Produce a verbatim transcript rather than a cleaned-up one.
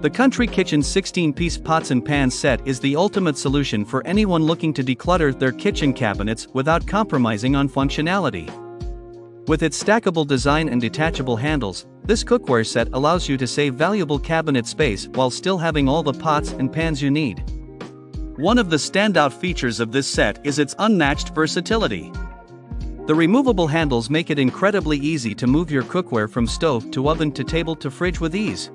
The Country Kitchen sixteen-piece pots and pans set is the ultimate solution for anyone looking to declutter their kitchen cabinets without compromising on functionality. With its stackable design and detachable handles, this cookware set allows you to save valuable cabinet space while still having all the pots and pans you need. One of the standout features of this set is its unmatched versatility. The removable handles make it incredibly easy to move your cookware from stove to oven to table to fridge with ease.